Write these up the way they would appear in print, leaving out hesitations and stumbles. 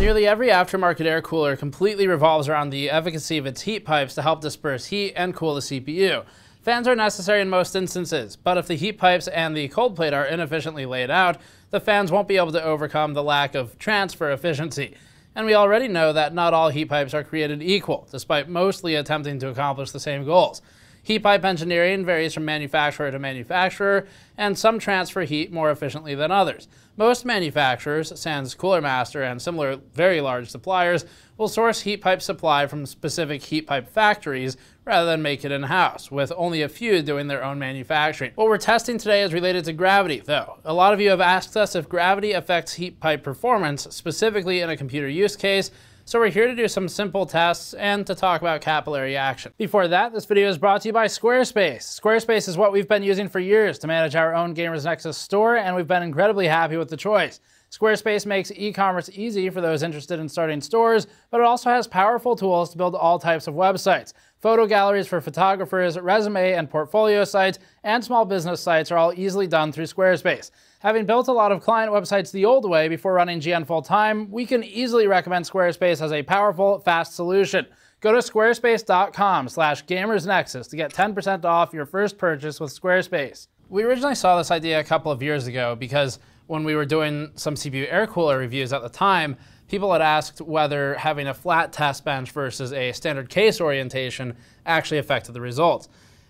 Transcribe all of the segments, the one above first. Nearly every aftermarket air cooler completely revolves around the efficacy of its heat pipes to help disperse heat and cool the CPU. Fans are necessary in most instances, but if the heat pipes and the cold plate are inefficiently laid out, the fans won't be able to overcome the lack of transfer efficiency. And we already know that not all heat pipes are created equal, despite mostly attempting to accomplish the same goals. Heat pipe engineering varies from manufacturer to manufacturer, and some transfer heat more efficiently than others. Most manufacturers, sans Cooler Master and similar very large suppliers, will source heat pipe supply from specific heat pipe factories rather than make it in-house, with only a few doing their own manufacturing. What we're testing today is related to gravity, though. A lot of you have asked us if gravity affects heat pipe performance, specifically in a computer use case, so we're here to do some simple tests and to talk about capillary action. Before that, this video is brought to you by Squarespace. Squarespace is what we've been using for years to manage our own Gamers Nexus store, and we've been incredibly happy with the choice. Squarespace makes e-commerce easy for those interested in starting stores, but it also has powerful tools to build all types of websites. Photo galleries for photographers, resume and portfolio sites, and small business sites are all easily done through Squarespace. Having built a lot of client websites the old way before running GN full-time, we can easily recommend Squarespace as a powerful, fast solution. Go to squarespace.com/gamersnexus to get 10% off your first purchase with Squarespace. We originally saw this idea a couple of years ago because when we were doing some CPU air cooler reviews at the time, people had asked whether having a flat test bench versus a standard case orientation actually affected the results.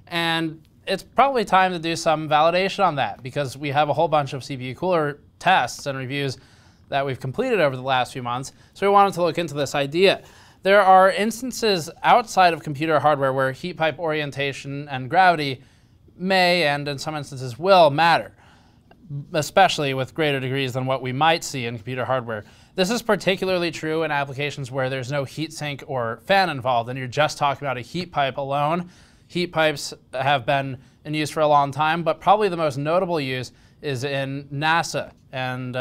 And it's probably time to do some validation on that because we have a whole bunch of CPU cooler tests and reviews that we've completed over the last few months, so we wanted to look into this idea. There are instances outside of computer hardware where heat pipe orientation and gravity may, and in some instances will, matter, especially with greater degrees than what we might see in computer hardware. This is particularly true in applications where there's no heat sink or fan involved and you're just talking about a heat pipe alone. Heat pipes have been in use for a long time, but probably the most notable use is in NASA and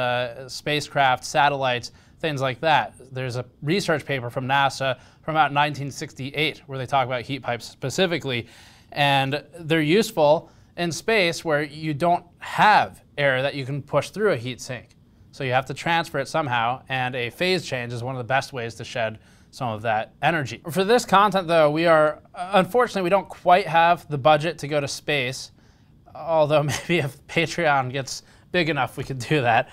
spacecraft, satellites, things like that. There's a research paper from NASA from about 1968 where they talk about heat pipes specifically, and they're useful in space where you don't have air that you can push through a heat sink. So you have to transfer it somehow, and a phase change is one of the best ways to shed some of that energy. For this content though, we are, unfortunately, we don't quite have the budget to go to space, although maybe if Patreon gets big enough we could do that.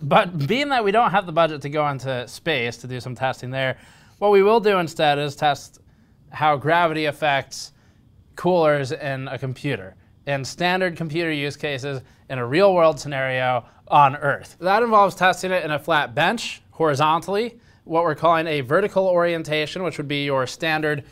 But being that we don't have the budget to go into space to do some testing there, what we will do instead is test how gravity affects coolers in a computer, in standard computer use cases, in a real world scenario on Earth. That involves testing it in a flat bench, horizontally, what we're calling a vertical orientation, which would be your standard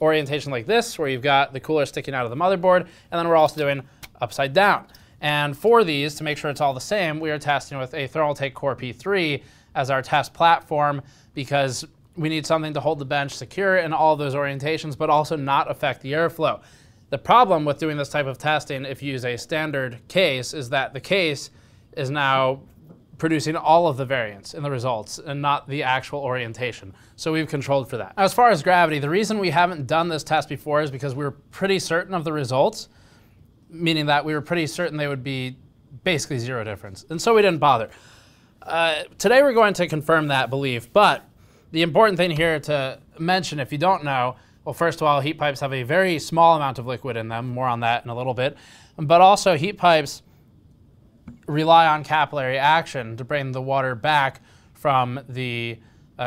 orientation like this, where you've got the cooler sticking out of the motherboard, and then we're also doing upside down. And for these, to make sure it's all the same, we are testing with a Thermaltake Core P3 as our test platform because we need something to hold the bench secure in all those orientations, but also not affect the airflow. The problem with doing this type of testing, if you use a standard case, is that the case is now producing all of the variance in the results and not the actual orientation. So we've controlled for that. As far as gravity, the reason we haven't done this test before is because we were pretty certain of the results, meaning that we were pretty certain they would be basically zero difference. And so we didn't bother. Today we're going to confirm that belief, but the important thing here to mention, if you don't know, well, first of all, heat pipes have a very small amount of liquid in them, more on that in a little bit, but also heat pipes rely on capillary action to bring the water back from the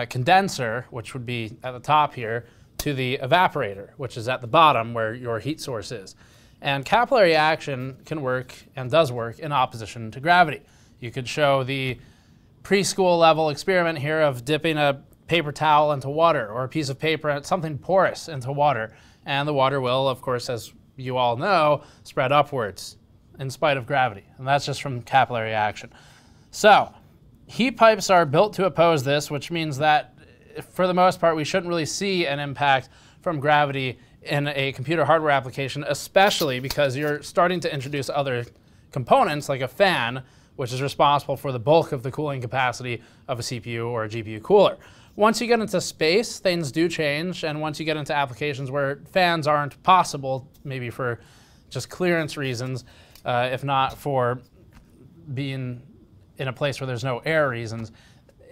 condenser, which would be at the top here, to the evaporator, which is at the bottom where your heat source is. And capillary action can work and does work in opposition to gravity. You could show the preschool level experiment here of dipping a paper towel into water or a piece of paper, something porous, into water, and the water will, of course, as you all know, spread upwards in spite of gravity, and that's just from capillary action. So heat pipes are built to oppose this, which means that for the most part we shouldn't really see an impact from gravity in a computer hardware application, especially because you're starting to introduce other components like a fan, which is responsible for the bulk of the cooling capacity of a CPU or a GPU cooler. Once you get into space, things do change, and once you get into applications where fans aren't possible, maybe for just clearance reasons, if not for being in a place where there's no air reasons,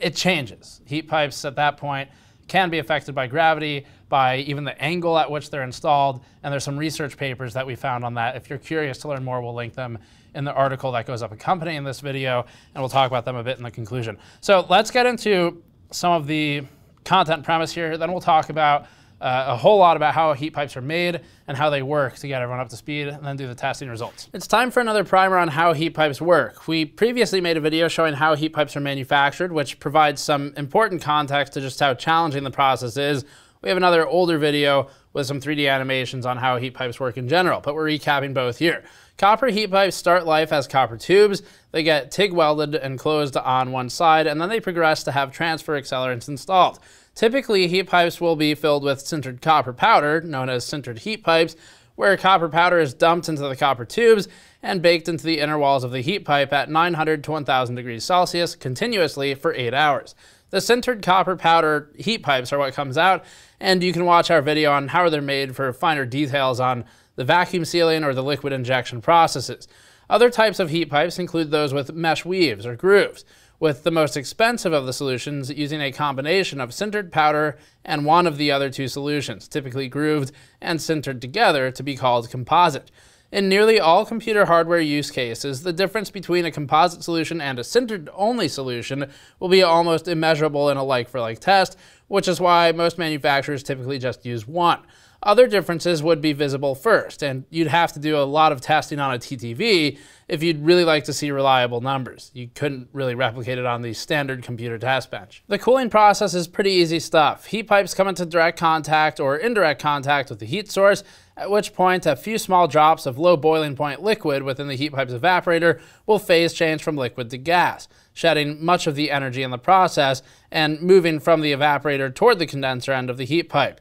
it changes. Heat pipes at that point can be affected by gravity, by even the angle at which they're installed, and there's some research papers that we found on that. If you're curious to learn more, we'll link them in the article that goes up accompanying this video, and we'll talk about them a bit in the conclusion. So let's get into some of the content premise here, then we'll talk about a whole lot about how heat pipes are made and how they work to get everyone up to speed, and then do the testing results. It's time for another primer on how heat pipes work. We previously made a video showing how heat pipes are manufactured, which provides some important context to just how challenging the process is. We have another older video with some 3D animations on how heat pipes work in general, but we're recapping both here. Copper heat pipes start life as copper tubes. They get TIG welded and closed on one side, and then they progress to have transfer accelerants installed. Typically, heat pipes will be filled with sintered copper powder, known as sintered heat pipes, where copper powder is dumped into the copper tubes and baked into the inner walls of the heat pipe at 900 to 1000 degrees Celsius continuously for 8 hours. The sintered copper powder heat pipes are what comes out, and you can watch our video on how they're made for finer details on the vacuum sealing or the liquid injection processes. Other types of heat pipes include those with mesh weaves or grooves, with the most expensive of the solutions using a combination of sintered powder and one of the other two solutions, typically grooved and sintered together to be called composite. In nearly all computer hardware use cases, the difference between a composite solution and a sintered-only solution will be almost immeasurable in a like-for-like test, which is why most manufacturers typically just use one. Other differences would be visible first, and you'd have to do a lot of testing on a TTV if you'd really like to see reliable numbers. You couldn't really replicate it on the standard computer test bench. The cooling process is pretty easy stuff. Heat pipes come into direct contact or indirect contact with the heat source, at which point a few small drops of low boiling point liquid within the heat pipe's evaporator will phase change from liquid to gas, shedding much of the energy in the process and moving from the evaporator toward the condenser end of the heat pipe.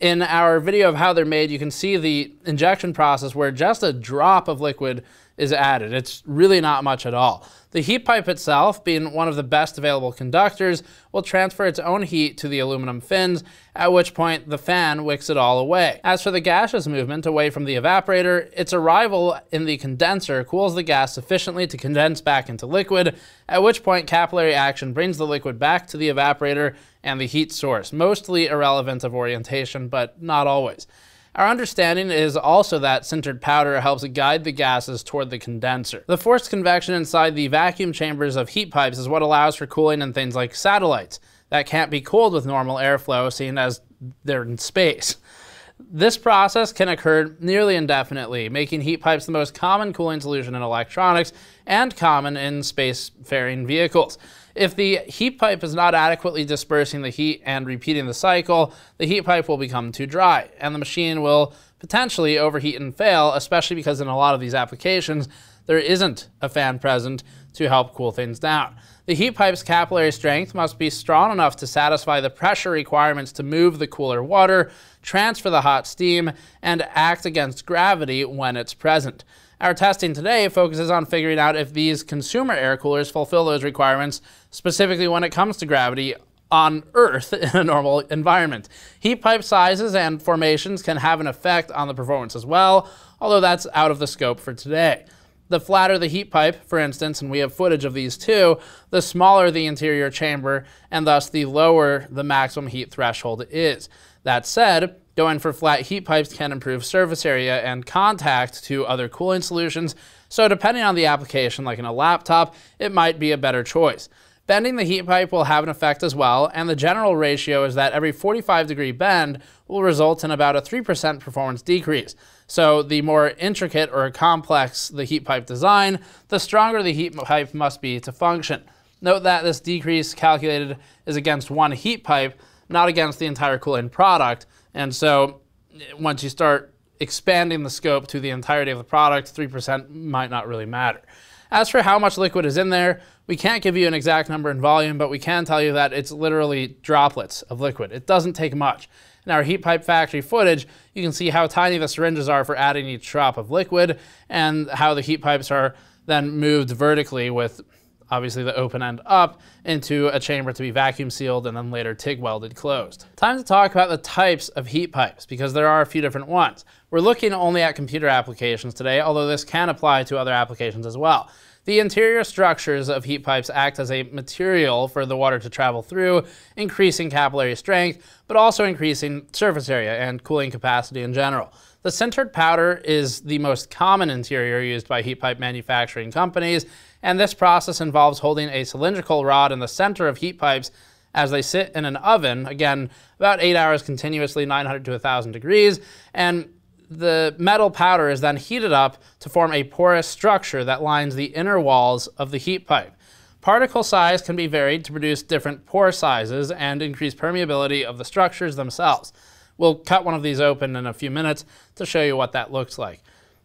In our video of how they're made, you can see the injection process where just a drop of liquid is added. It's really not much at all. The heat pipe itself, being one of the best available conductors, will transfer its own heat to the aluminum fins, at which point the fan wicks it all away. As for the gaseous movement away from the evaporator, its arrival in the condenser cools the gas sufficiently to condense back into liquid, at which point capillary action brings the liquid back to the evaporator and the heat source, mostly irrelevant of orientation, but not always. Our understanding is also that sintered powder helps guide the gases toward the condenser. The forced convection inside the vacuum chambers of heat pipes is what allows for cooling in things like satellites that can't be cooled with normal airflow, seeing as they're in space. This process can occur nearly indefinitely, making heat pipes the most common cooling solution in electronics and common in spacefaring vehicles. If the heat pipe is not adequately dispersing the heat and repeating the cycle, the heat pipe will become too dry, and the machine will potentially overheat and fail, especially because in a lot of these applications, there isn't a fan present to help cool things down. The heat pipe's capillary strength must be strong enough to satisfy the pressure requirements to move the cooler water, transfer the hot steam, and act against gravity when it's present. Our testing today focuses on figuring out if these consumer air coolers fulfill those requirements, specifically when it comes to gravity on Earth in a normal environment. Heat pipe sizes and formations can have an effect on the performance as well, although that's out of the scope for today. The flatter the heat pipe, for instance, and we have footage of these too, the smaller the interior chamber, and thus the lower the maximum heat threshold is. That said, going for flat heat pipes can improve surface area and contact to other cooling solutions, so depending on the application, like in a laptop, it might be a better choice. Bending the heat pipe will have an effect as well, and the general ratio is that every 45-degree bend will result in about a 3% performance decrease. So the more intricate or complex the heat pipe design, the stronger the heat pipe must be to function. Note that this decrease calculated is against one heat pipe, not against the entire cooling product, and so once you start expanding the scope to the entirety of the product, 3% might not really matter. As for how much liquid is in there, we can't give you an exact number in volume, but we can tell you that it's literally droplets of liquid. It doesn't take much. In our heat pipe factory footage, you can see how tiny the syringes are for adding each drop of liquid, and how the heat pipes are then moved vertically with obviously the open end up into a chamber to be vacuum sealed and then later TIG welded closed. Time to talk about the types of heat pipes, because there are a few different ones. We're looking only at computer applications today, although this can apply to other applications as well. The interior structures of heat pipes act as a material for the water to travel through, increasing capillary strength, but also increasing surface area and cooling capacity in general. The sintered powder is the most common interior used by heat pipe manufacturing companies, and this process involves holding a cylindrical rod in the center of heat pipes as they sit in an oven, again, about 8 hours continuously, 900 to 1,000 degrees, and the metal powder is then heated up to form a porous structure that lines the inner walls of the heat pipe. Particle size can be varied to produce different pore sizes and increase permeability of the structures themselves. We'll cut one of these open in a few minutes to show you what that looks like.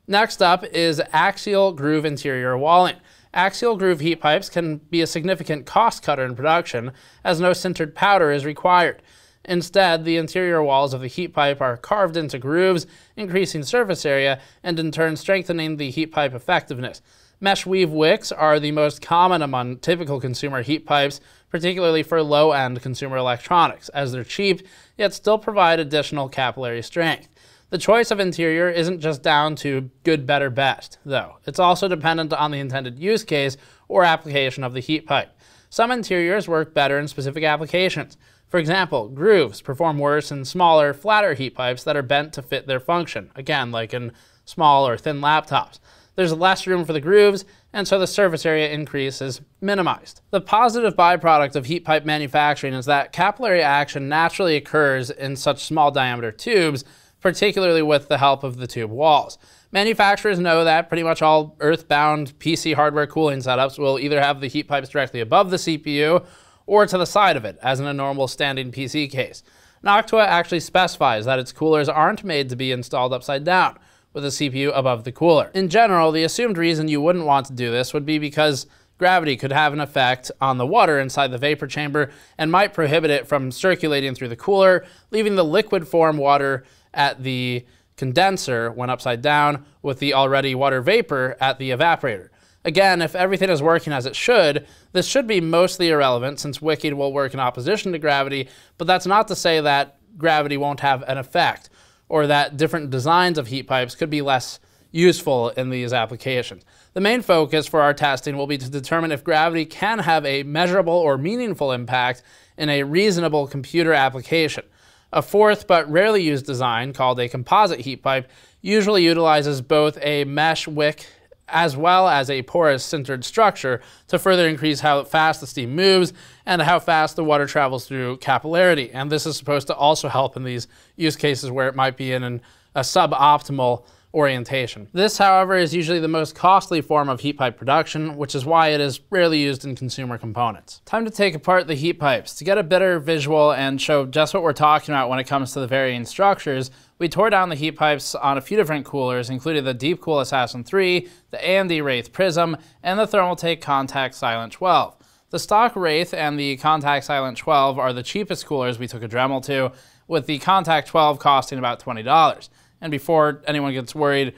Next up is axial groove interior walling. Axial groove heat pipes can be a significant cost cutter in production, as no sintered powder is required. Instead, the interior walls of the heat pipe are carved into grooves, increasing surface area and in turn strengthening the heat pipe effectiveness. Mesh weave wicks are the most common among typical consumer heat pipes, particularly for low-end consumer electronics, as they're cheap, yet still provide additional capillary strength. The choice of interior isn't just down to good, better, best, though. It's also dependent on the intended use case or application of the heat pipe. Some interiors work better in specific applications. For example, grooves perform worse in smaller, flatter heat pipes that are bent to fit their function, again, like in small or thin laptops. There's less room for the grooves, and so the surface area increase is minimized. The positive byproduct of heat pipe manufacturing is that capillary action naturally occurs in such small diameter tubes, particularly with the help of the tube walls. Manufacturers know that pretty much all earthbound PC hardware cooling setups will either have the heat pipes directly above the CPU or to the side of it, as in a normal standing PC case. Noctua actually specifies that its coolers aren't made to be installed upside down, with the CPU above the cooler. In general, the assumed reason you wouldn't want to do this would be because gravity could have an effect on the water inside the vapor chamber and might prohibit it from circulating through the cooler, leaving the liquid form water at the condenser when upside down with the already water vapor at the evaporator. Again, if everything is working as it should, this should be mostly irrelevant since wicking will work in opposition to gravity, but that's not to say that gravity won't have an effect, or that different designs of heat pipes could be less useful in these applications. The main focus for our testing will be to determine if gravity can have a measurable or meaningful impact in a reasonable computer application. A fourth but rarely used design, called a composite heat pipe, usually utilizes both a mesh wick as well as a porous sintered structure to further increase how fast the steam moves and how fast the water travels through capillarity. And this is supposed to also help in these use cases where it might be in a suboptimal orientation. This, however, is usually the most costly form of heat pipe production, which is why it is rarely used in consumer components. Time to take apart the heat pipes. To get a better visual and show just what we're talking about when it comes to the varying structures, we tore down the heat pipes on a few different coolers, including the Deepcool Assassin 3, the AMD Wraith Prism, and the Thermaltake Contact Silent 12. The stock Wraith and the Contact Silent 12 are the cheapest coolers we took a Dremel to, with the Contact 12 costing about $20. And before anyone gets worried,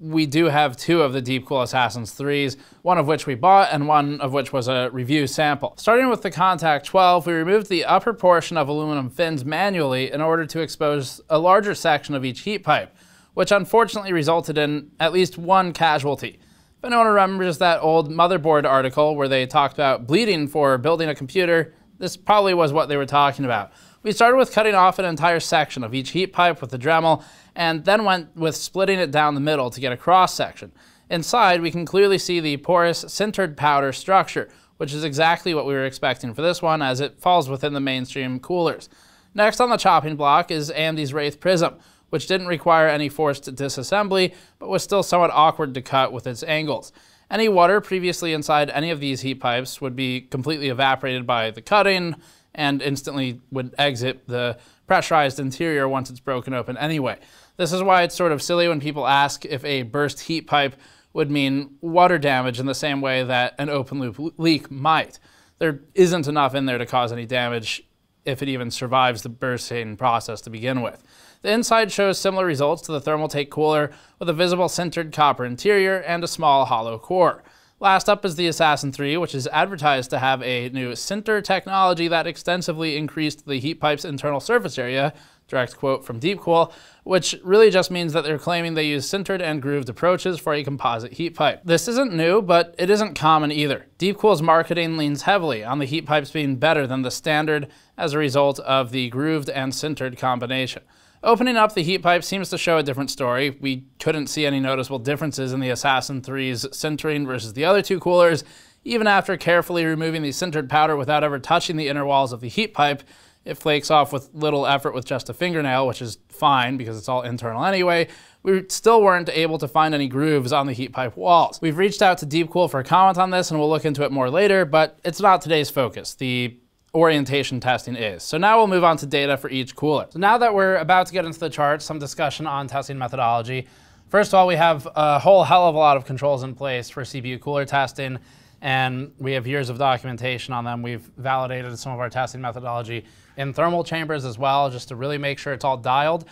we do have two of the Deepcool Assassin's 3s, one of which we bought and one of which was a review sample. Starting with the Contact 12, we removed the upper portion of aluminum fins manually in order to expose a larger section of each heat pipe, which unfortunately resulted in at least one casualty. If anyone remembers that old motherboard article where they talked about bleeding for building a computer, this probably was what they were talking about. We started with cutting off an entire section of each heat pipe with the Dremel, and then went with splitting it down the middle to get a cross section. Inside, we can clearly see the porous sintered powder structure, which is exactly what we were expecting for this one, as it falls within the mainstream coolers. Next on the chopping block is AMD's Wraith Prism, which didn't require any forced disassembly, but was still somewhat awkward to cut with its angles. Any water previously inside any of these heat pipes would be completely evaporated by the cutting, and instantly would exit the pressurized interior once it's broken open anyway. This is why it's sort of silly when people ask if a burst heat pipe would mean water damage in the same way that an open loop leak might. There isn't enough in there to cause any damage if it even survives the bursting process to begin with. The inside shows similar results to the Thermaltake cooler, with a visible sintered copper interior and a small hollow core. Last up is the Assassin 3, which is advertised to have a new sinter technology that extensively increased the heat pipe's internal surface area Direct quote from Deepcool, which really just means that they're claiming they use sintered and grooved approaches for a composite heat pipe. This isn't new, but it isn't common either. Deepcool's marketing leans heavily on the heat pipes being better than the standard as a result of the grooved and sintered combination. Opening up the heat pipe seems to show a different story. We couldn't see any noticeable differences in the Assassin 3's sintering versus the other two coolers, even after carefully removing the sintered powder without ever touching the inner walls of the heat pipe. It flakes off with little effort with just a fingernail, which is fine because it's all internal anyway. We still weren't able to find any grooves on the heat pipe walls. We've reached out to Deepcool for a comment on this and we'll look into it more later, but it's not today's focus. The orientation testing is. So now we'll move on to data for each cooler. So now that we're about to get into the charts, some discussion on testing methodology. First of all, we have a whole hell of a lot of controls in place for CPU cooler testing, and we have years of documentation on them. We've validated some of our testing methodology in thermal chambers as well, just to really make sure it's all dialed.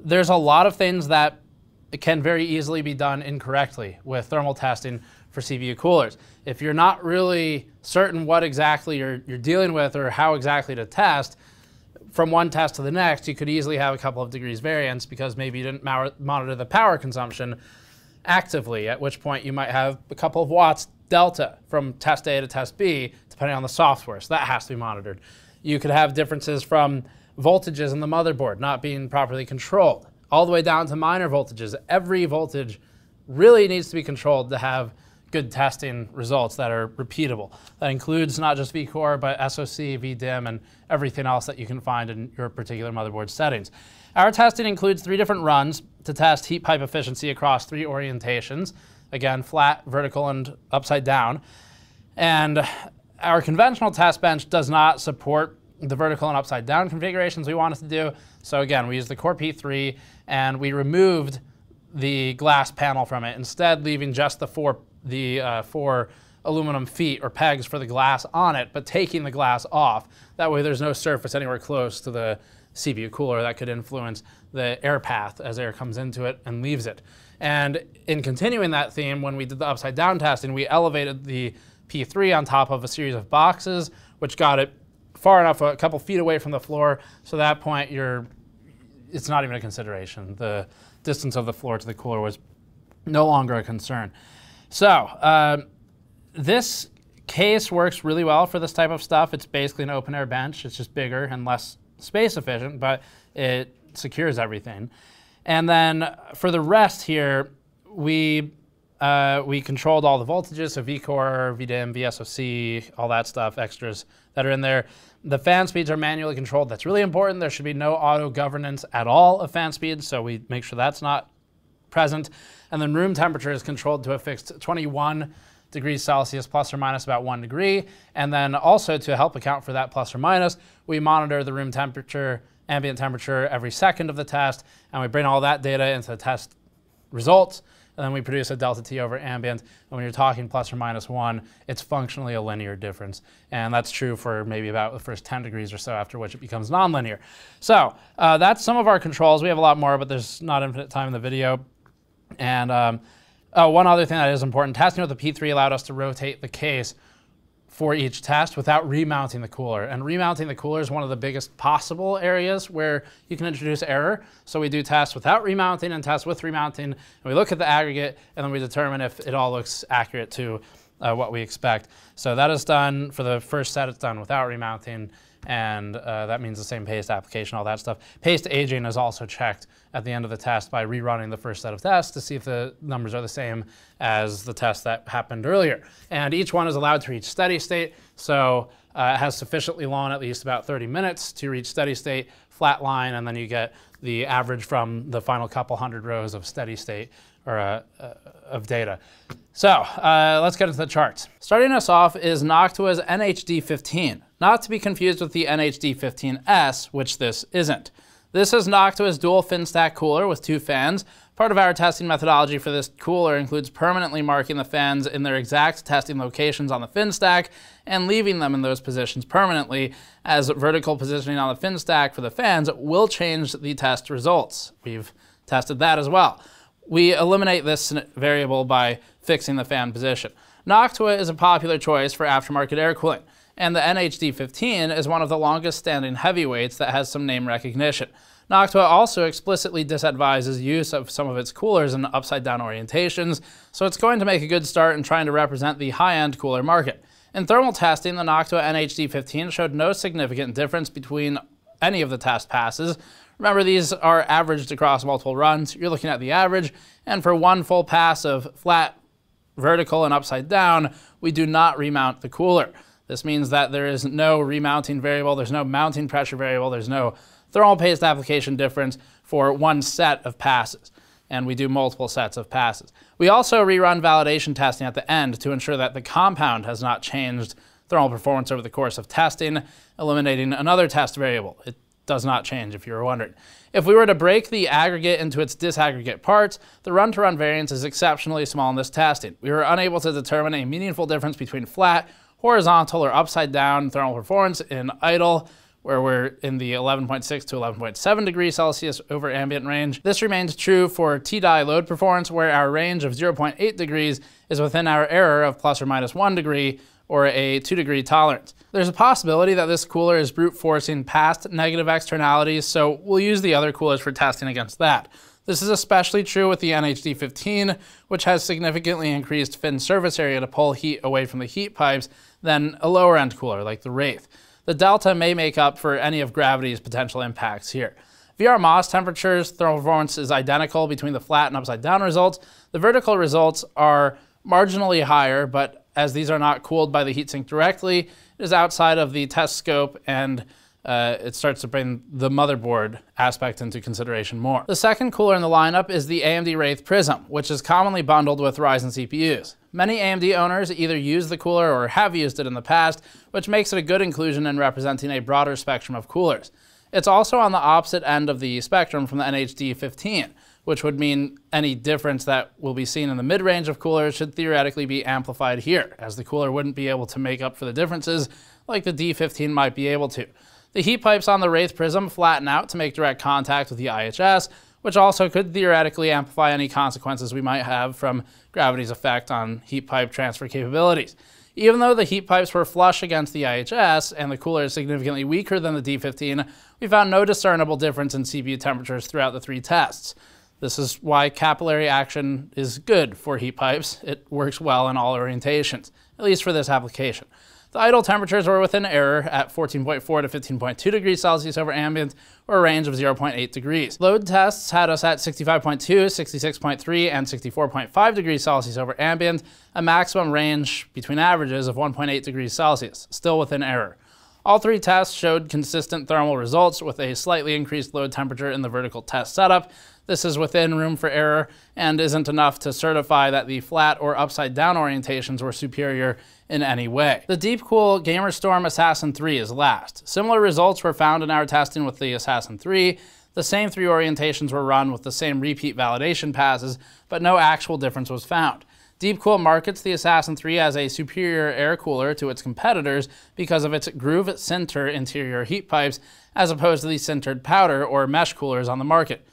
There's a lot of things that can very easily be done incorrectly with thermal testing for CPU coolers. If you're not really certain what exactly you're dealing with or how exactly to test, from one test to the next, you could easily have a couple of degrees variance because maybe you didn't monitor the power consumption actively, at which point you might have a couple of watts delta from test A to test B, depending on the software, so that has to be monitored. You could have differences from voltages in the motherboard not being properly controlled, all the way down to minor voltages. Every voltage really needs to be controlled to have good testing results that are repeatable. That includes not just vCore, but SoC, vDim, and everything else that you can find in your particular motherboard settings. Our testing includes 3 different runs to test heat pipe efficiency across 3 orientations. Again, flat, vertical, and upside down. And our conventional test bench does not support the vertical and upside down configurations we wanted to do. So again, we used the Core P3 and we removed the glass panel from it, instead leaving just the four aluminum feet or pegs for the glass on it, but taking the glass off. That way there's no surface anywhere close to the CPU cooler that could influence the air path as air comes into it and leaves it. And in continuing that theme, when we did the upside down testing, we elevated the P3 on top of a series of boxes, which got it far enough, a couple feet away from the floor, so at that point it's not even a consideration. The distance of the floor to the cooler was no longer a concern. So this case works really well for this type of stuff. It's basically an open air bench. It's just bigger and less space efficient, but it secures everything. And then for the rest here, we controlled all the voltages, so vCore, vDim, vSoC, all that stuff, extras that are in there. The fan speeds are manually controlled. That's really important. There should be no auto governance at all of fan speeds, so we make sure that's not present. And then room temperature is controlled to a fixed 21 degrees Celsius, plus or minus about 1 degree. And then also to help account for that plus or minus, we monitor the room temperature, ambient temperature every second of the test, and we bring all that data into the test results, and then we produce a delta T over ambient. And when you're talking plus or minus 1, it's functionally a linear difference. And that's true for maybe about the first 10 degrees or so, after which it becomes nonlinear. So that's some of our controls. We have a lot more, but there's not infinite time in the video. And one other thing that is important, testing with the P3 allowed us to rotate the case for each test without remounting the cooler. And remounting the cooler is one of the biggest possible areas where you can introduce error. So we do tests without remounting and tests with remounting. And we look at the aggregate and then we determine if it all looks accurate to what we expect. So that is done for the first set. It's done without remounting. And that means the same paste application, all that stuff. Paste aging is also checked at the end of the test by rerunning the first set of tests to see if the numbers are the same as the test that happened earlier. And each one is allowed to reach steady state. So it has sufficiently long, at least about 30 minutes to reach steady state, flat line, and then you get the average from the final couple hundred rows of steady state or of data. So let's get into the charts. Starting us off is Noctua's NH-D15, not to be confused with the NH-D15S, which this isn't. This is Noctua's dual fin stack cooler with 2 fans. Part of our testing methodology for this cooler includes permanently marking the fans in their exact testing locations on the fin stack and leaving them in those positions permanently, as vertical positioning on the fin stack for the fans will change the test results. We've tested that as well. We eliminate this variable by fixing the fan position. Noctua is a popular choice for aftermarket air cooling, and the NH-D15 is one of the longest standing heavyweights that has some name recognition. Noctua also explicitly disadvises use of some of its coolers in upside-down orientations, so it's going to make a good start in trying to represent the high-end cooler market. In thermal testing, the Noctua NH-D15 showed no significant difference between any of the test passes. Remember, these are averaged across multiple runs. You're looking at the average, and for one full pass of flat, vertical, and upside down, we do not remount the cooler. This means that there is no remounting variable, there's no mounting pressure variable, there's no thermal paste application difference for one set of passes. And we do multiple sets of passes. We also rerun validation testing at the end to ensure that the compound has not changed thermal performance over the course of testing, eliminating another test variable. It does not change, if you were wondering. If we were to break the aggregate into its disaggregate parts, the run-to-run variance is exceptionally small in this testing. We were unable to determine a meaningful difference between flat, horizontal, or upside-down thermal performance in idle, where we're in the 11.6 to 11.7 degrees Celsius over ambient range. This remains true for TDI load performance, where our range of 0.8 degrees is within our error of plus or minus 1 degree, or a 2 degree tolerance. There's a possibility that this cooler is brute forcing past negative externalities, so we'll use the other coolers for testing against that. This is especially true with the NH-D15, which has significantly increased fin surface area to pull heat away from the heat pipes than a lower end cooler like the Wraith. The delta may make up for any of gravity's potential impacts here. VRMOS temperatures, thermal performance is identical between the flat and upside down results. The vertical results are marginally higher, but as these are not cooled by the heatsink directly, it is outside of the test scope, and it starts to bring the motherboard aspect into consideration more. The second cooler in the lineup is the AMD Wraith Prism, which is commonly bundled with Ryzen CPUs. Many AMD owners either use the cooler or have used it in the past, which makes it a good inclusion in representing a broader spectrum of coolers. It's also on the opposite end of the spectrum from the NH-D15, which would mean any difference that will be seen in the mid-range of coolers should theoretically be amplified here, as the cooler wouldn't be able to make up for the differences like the D15 might be able to. The heat pipes on the Wraith Prism flatten out to make direct contact with the IHS, which also could theoretically amplify any consequences we might have from gravity's effect on heat pipe transfer capabilities. Even though the heat pipes were flush against the IHS and the cooler is significantly weaker than the D15, we found no discernible difference in CPU temperatures throughout the 3 tests. This is why capillary action is good for heat pipes. It works well in all orientations, at least for this application. The idle temperatures were within error at 14.4 to 15.2 degrees Celsius over ambient, or a range of 0.8 degrees. Load tests had us at 65.2, 66.3, and 64.5 degrees Celsius over ambient, a maximum range between averages of 1.8 degrees Celsius, still within error. All 3 tests showed consistent thermal results with a slightly increased load temperature in the vertical test setup. This is within room for error and isn't enough to certify that the flat or upside down orientations were superior in any way. The Deepcool GamerStorm Assassin 3 is last. Similar results were found in our testing with the Assassin 3. The same 3 orientations were run with the same repeat validation passes, but no actual difference was found. Deepcool markets the Assassin 3 as a superior air cooler to its competitors because of its groove sinter interior heat pipes, as opposed to the sintered powder or mesh coolers on the market.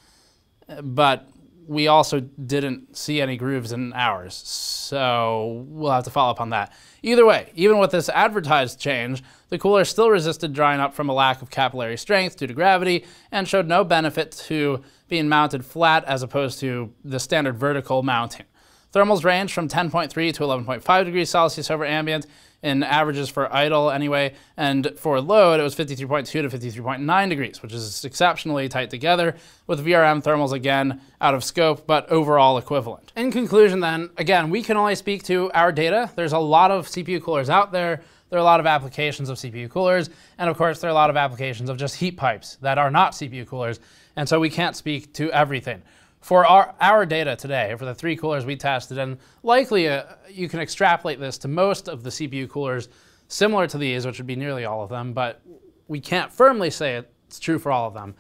But we also didn't see any grooves in ours, so we'll have to follow up on that. Either way, even with this advertised change, the cooler still resisted drying up from a lack of capillary strength due to gravity and showed no benefit to being mounted flat as opposed to the standard vertical mounting. Thermals range from 10.3 to 11.5 degrees Celsius over ambient, in averages for idle anyway, and for load it was 53.2 to 53.9 degrees, which is exceptionally tight together, with VRM thermals again out of scope, but overall equivalent. In conclusion then, again, we can only speak to our data. There's a lot of CPU coolers out there. There are a lot of applications of CPU coolers, and of course there are a lot of applications of just heat pipes that are not CPU coolers, and so we can't speak to everything. For our data today, for the 3 coolers we tested, and likely you can extrapolate this to most of the CPU coolers similar to these, which would be nearly all of them, but we can't firmly say it's true for all of them.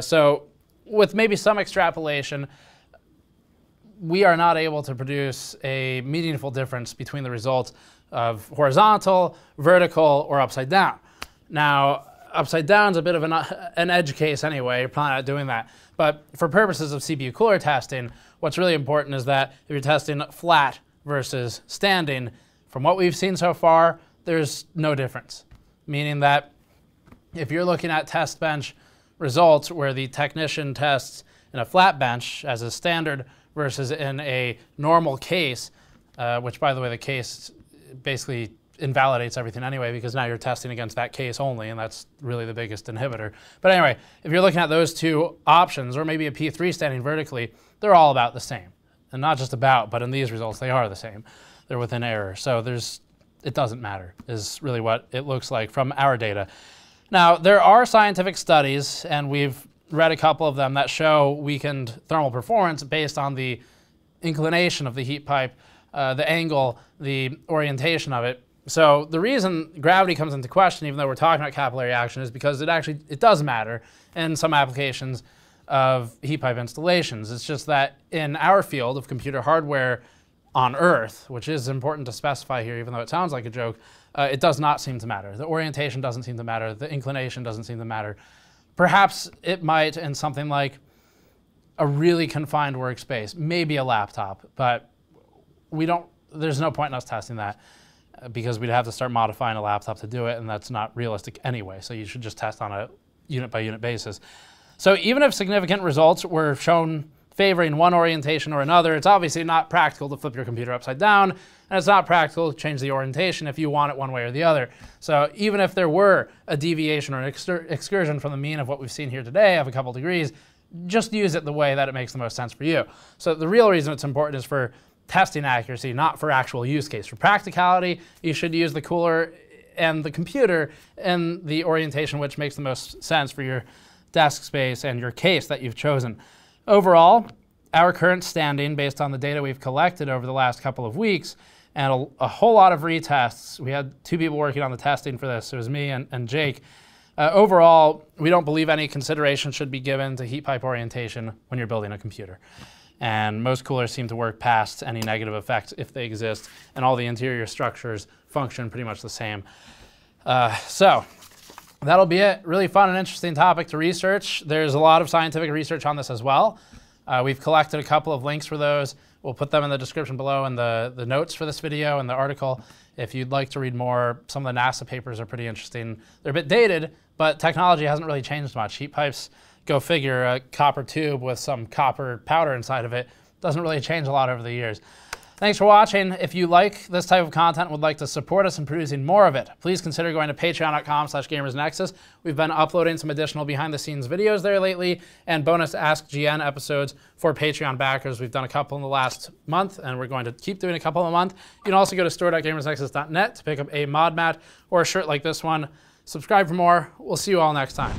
So with maybe some extrapolation, we are not able to produce a meaningful difference between the results of horizontal, vertical, or upside down. Now, upside down is a bit of an edge case anyway, you're probably not doing that. But for purposes of CPU cooler testing, what's really important is that if you're testing flat versus standing, from what we've seen so far, there's no difference. Meaning that if you're looking at test bench results where the technician tests in a flat bench as a standard versus in a normal case, which, by the way, the case basically invalidates everything anyway, because now you're testing against that case only, and that's really the biggest inhibitor. But anyway, if you're looking at those two options, or maybe a P3 standing vertically, they're all about the same. And not just about, but in these results, they are the same. They're within error. So there's, it doesn't matter, is really what it looks like from our data. Now, there are scientific studies, and we've read a couple of them, that show weakened thermal performance based on the inclination of the heat pipe, the angle, the orientation of it. So the reason gravity comes into question, even though we're talking about capillary action, is because it does matter in some applications of heat pipe installations. It's just that in our field of computer hardware on Earth, which is important to specify here, even though it sounds like a joke, it does not seem to matter. The orientation doesn't seem to matter. The inclination doesn't seem to matter. Perhaps it might in something like a really confined workspace, maybe a laptop, but we don't, there's no point in us testing that, because we'd have to start modifying a laptop to do it, and that's not realistic anyway. So you should just test on a unit-by-unit basis. So even if significant results were shown favoring one orientation or another, it's obviously not practical to flip your computer upside down, and it's not practical to change the orientation if you want it one way or the other. So even if there were a deviation or an excursion from the mean of what we've seen here today of a couple degrees, just use it the way that it makes the most sense for you. So the real reason it's important is for testing accuracy, not for actual use case. For practicality, you should use the cooler and the computer in the orientation which makes the most sense for your desk space and your case that you've chosen. Overall, our current standing, based on the data we've collected over the last couple of weeks and a whole lot of retests, we had two people working on the testing for this. It was me and Jake. Overall, we don't believe any consideration should be given to heat pipe orientation when you're building a computer. And most coolers seem to work past any negative effects if they exist, and all the interior structures function pretty much the same. So that'll be it. Really fun and interesting topic to research. There's a lot of scientific research on this as well. We've collected a couple of links for those. We'll put them in the description below and the notes for this video and the article. If you'd like to read more, some of the NASA papers are pretty interesting. They're a bit dated, but technology hasn't really changed much. Heat pipes, go figure, a copper tube with some copper powder inside of it doesn't really change a lot over the years. Thanks for watching. If you like this type of content and would like to support us in producing more of it, please consider going to patreon.com/gamersnexus. We've been uploading some additional behind-the-scenes videos there lately and bonus Ask GN episodes for Patreon backers. We've done a couple in the last month, and we're going to keep doing a couple a month. You can also go to store.gamersnexus.net to pick up a mod mat or a shirt like this one. Subscribe for more. We'll see you all next time.